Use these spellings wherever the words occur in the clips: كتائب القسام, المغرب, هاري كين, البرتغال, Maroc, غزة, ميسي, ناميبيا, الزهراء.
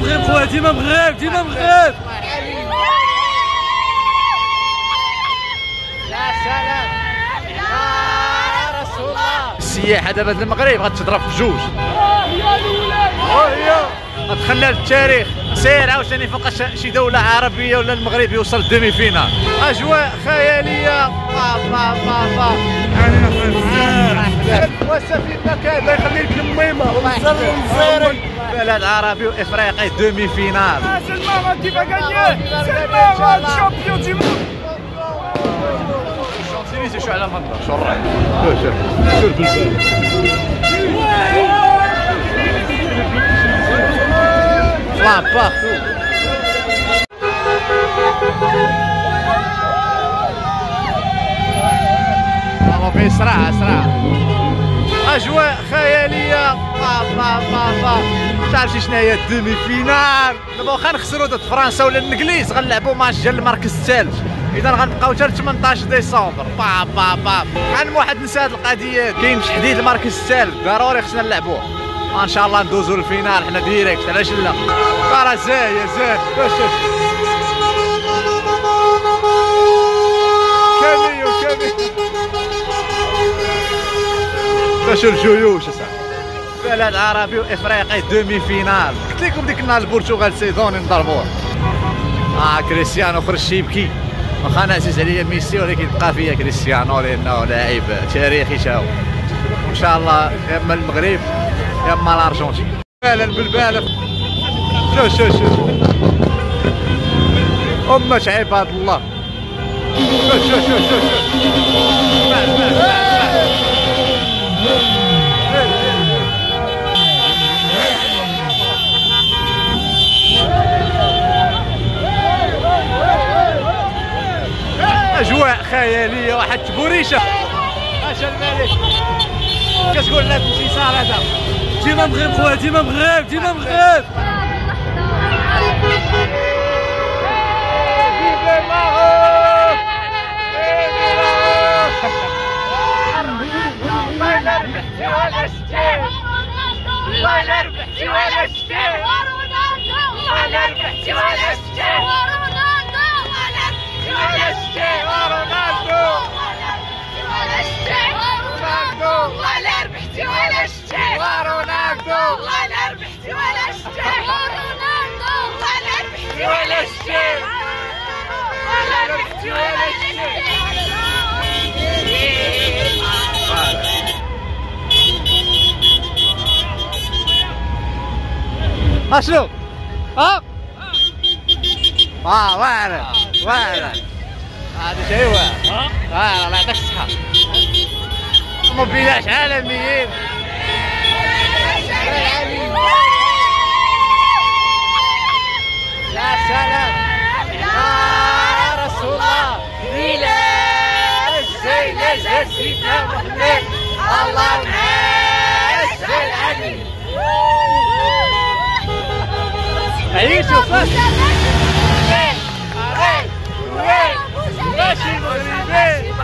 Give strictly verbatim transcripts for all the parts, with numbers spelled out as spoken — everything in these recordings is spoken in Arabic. ديما مغرب خويا، ديما مغرب، ديما مغرب. يا سلام يا رسول الله. السياحة دابا المغرب غتضرب في جوج. اه يا الولاد، اه يا غتخلى للتاريخ. سير عاوتاني فوق شي دولة عربية ولا المغرب يوصل الدومي فينال. أجواء خيالية. با با با با. وسفينتنا كاعبة يخلي لك الميمة ونزل ونزيرك. بلد عربي وافريقي دومي فينال. سلمان كيف غانيي؟ سلمان شامبيون دي مون. شانسيني سي شو على الهضره، شو الراي؟ شوف شوف البلبل. لا بارتو. العربي اسرع اسرع. اجواء خياليه. با با با با. تعرفي شنو هي الدومي فينال؟ دابا واخا نخسروا ضد فرنسا ولا الانجليز غنلعبوا ماتش ديال المركز الثالث، اذا غنبقاو حتى ثمنطاش ديسمبر. با با با غنم واحد نسات القضيه، كاين تحديد المركز الثالث ضروري خصنا نلعبوه، وان شاء الله ندوزوا للفينال حنا ديريكت. علاش لا؟ راه زاهيه زاهيه باش كاميو كاميو باش الجيوش اصاحبي. بلد عربي وافريقي دومي فينال. قلت لكم ديك النهار البرتغال سيدوني نضربوه. اه كريستيانو خرج يبكي، واخا انا عزيز عليا ميسي ولكن بقى فيا كريستيانو لانه لاعب تاريخي تا هو. ان شاء الله يا اما المغرب يا اما الارجنتين. بالا بالبالا. شوف شوف شوف امة عباد الله. شوف شوف شوف شوف شوف اجواء خياليه. واحد تبوريشه اش الملك كتقول لها بنتي صار هذا ديما مغرب خويا، ديما مغرب، ديما مغرب. الله الا ربحتي ولا شتي، الله الا ربحتي ولا شتي، الله الا ربحتي ولا شتي. اشنو؟ ها؟ اه واعره واعره هذا شيء واعر. اه الله يعطيك الصحة. موبيلاش عالميين. يا سلام يا رسول الله. بلاش زي سيدنا محمد الله معاش العلي. عيشوا فاش وين وين وين ماشي مغربي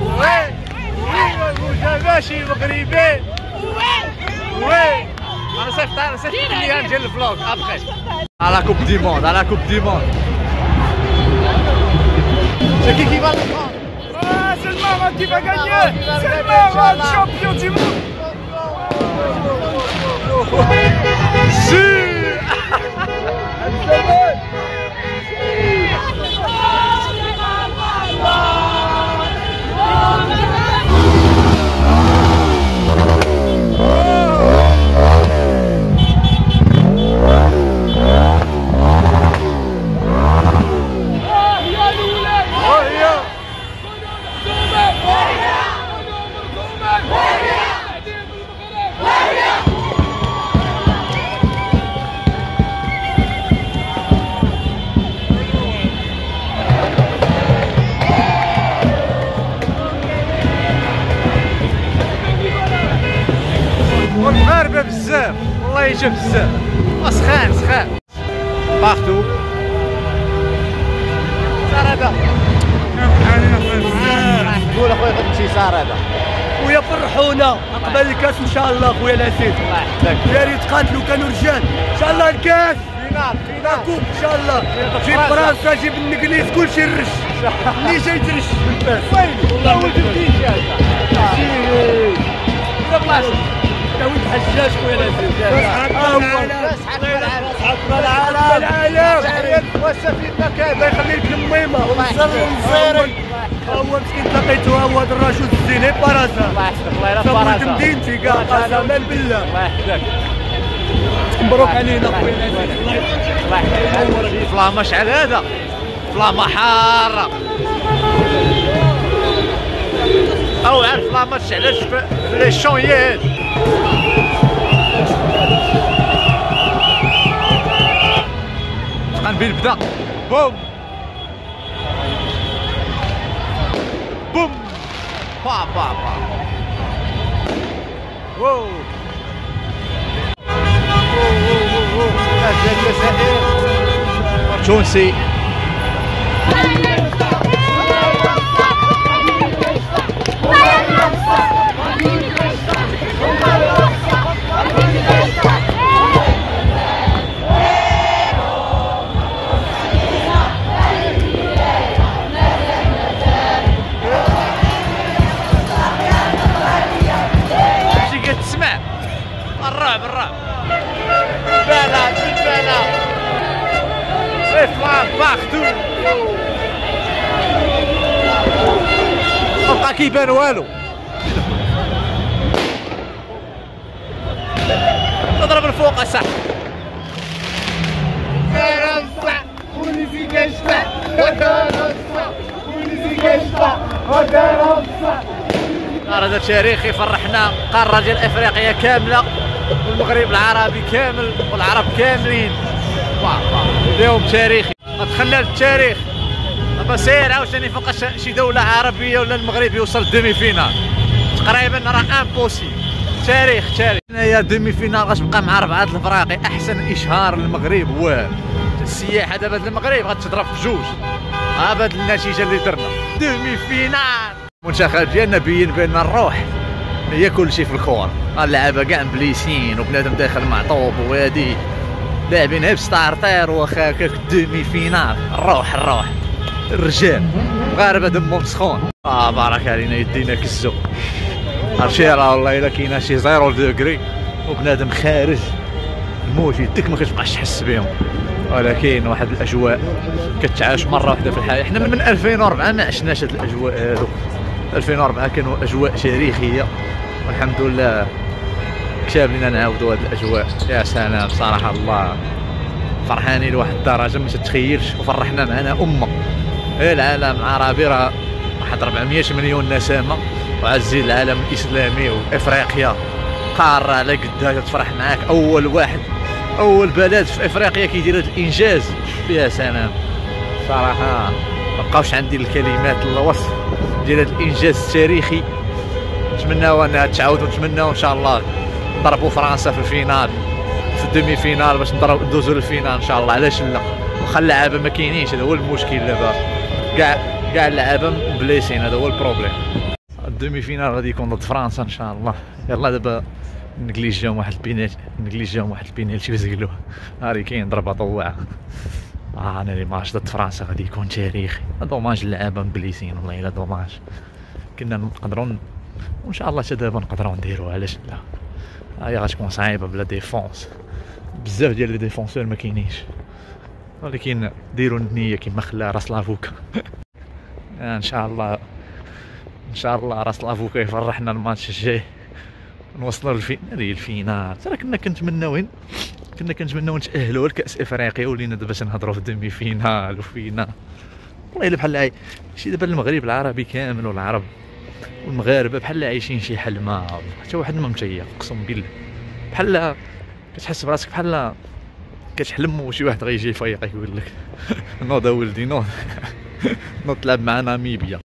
وين وين ماشي مغربي وين. انا صيفط انا صيفط ليان ديال الفلوق ابخي على كوب دي موند، على كوب دي موند. شكي كيفاش غنكون سلمان كيف غانيي؟ سلمان شامبيون دي موند. سي هاربه بزاف والله يجا بزاف وسخان سخان باختو سرده قول اخويا غتمشي سرده خويا فرحونا قبل الكاس ان شاء الله خويا العزيز الله يحفظك يا ريت قاتلوا كانوا رجال ان شاء الله الكاس فينال فينال كوب ان شاء الله جيب فرنسا جيب الانجليز كلشي رش اللي جاي ترش ويلي والله ولد الدين جاي يا ولد حجاج خويا العزيز حطنا العالم وسفينتنا كايبه يخلي لك الميمه ونزيرك هو مسكين تلاقيتو هو هذا الرجل الزين غير براسه الله يحفظك الله يرا براسه مدينتي كاع قسما بالله الله يحفظك مبروك علينا خويا العزيز الله يحفظك الله يحفظك فلاما شحال هذا فلاما حاره او عارف فلاما علاش في لي شون هي هذه غنبي البدا بوم بوم با با با واو تونسي كيبان والو تضرب الفوق صح فرنسا بوليسي كشتا فرنسا بوليسي كشتا فرنسا هذا تاريخي فرحنا القاره ديال افريقيا كامله والمغرب العربي كامل والعرب كاملين اليوم تاريخي ما دخلنا للتاريخ دابا ساير عاوتاني فوق شي دولة عربية ولا المغرب يوصل للديمي فينال تقريبا راه امبوسيبل تاريخ تاريخ هنايا الديمي فينال غتبقى مع ربعة الفراقي أحسن إشهار للمغرب هو هذا السياحة دابا المغرب غتضرب في جوج ها بهاد النتيجة اللي درنا ديمي فينال المنتخب ديالنا بين بأن الروح هي كلشي في الكورة اللعابة كاع مبليسين وبنادم داخل معطوب وهادي لاعبين غير بستارتير واخا هكاك الديمي فينال الروح الروح الرجال مغاربه دمهم سخون اه بارك علينا يدينا كزو عرفتي راه والله الا كاينه شي زيرو دوغري وبنادم خارج الموت يديك ما كتبقاش تحس بهم ولكن واحد الاجواء كتعاش مره واحده في الحياه حنا من ألفين وأربعة ما عشناش هاد الاجواء هادو ألفين وأربعة كانوا اجواء تاريخيه والحمد لله كتاب لينا نعاودوا هاد الاجواء يا سلام صراحه الله فرحانين لواحد الدرجه ما تتخيلش وفرحنا معنا امه العالم العربي راه واحد أربعمية مليون نسمه وعزيز العالم الاسلامي وافريقيا قاره على قدها تفرح معاك اول واحد اول بلد في افريقيا كيدير هذا الانجاز يا سلام صراحه ما بقاوش عندي الكلمات الوصف ديال هذا الانجاز التاريخي نتمناو انها تعاود ونتمناو ان شاء الله نضربوا فرنسا في الفينال في الدومي فينال باش ندوزو للفينال ان شاء الله علاش لا واخا اللعابه ما كاينينش هذا هو المشكل دابا كاع كاع اللعابه مبليسين هذا هو البروبليم الدومي فينال غادي يكون ضد فرنسا ان شاء الله يلا دابا الانجليز جاهم واحد البينالتي الانجليز جاهم واحد البينالتي بزقلوها هاري كين ضربها طوعها اه انا لي ماتش ضد فرنسا غادي يكون تاريخي دوماج اللعابه مبليسين والله الا دوماج كنا نقدروا وان شاء الله حتى دابا نقدروا نديروا علاش لا هي غتكون صعيبه بلا ديفونس بزاف ديال لي ديفونسور ما كاينينش ولكن ديروا النيه كما خلا راس لافوكا ان شاء الله ان شاء الله راس لافوكا يفرحنا الماتش الجاي نوصلوا للفينال الفينال ترى كنا كنتمناوين كنا كنتمناو نتاهلوا لكاس افريقيا ولينا دابا تنهضروا في الدمي فينال وفينا والله الا بحال هاي شي دابا المغرب العربي كامل والعرب والمغاربه بحال عايشين شي حلمه حتى واحد ما متيق اقسم بالله بحال كتحس براسك بحال كتحلم وشي واحد غيجي يفيقك يقول لك نوض ولدي نوض نوض تلعب مع ناميبيا